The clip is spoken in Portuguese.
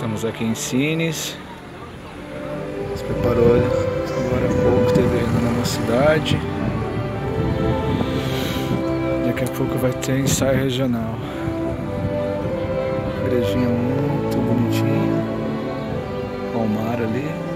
Estamos aqui em Sines. Se preparou agora há pouco, teve reunião na cidade. Daqui a pouco vai ter ensaio regional. Igrejinha muito bonitinha. Olha o mar ali.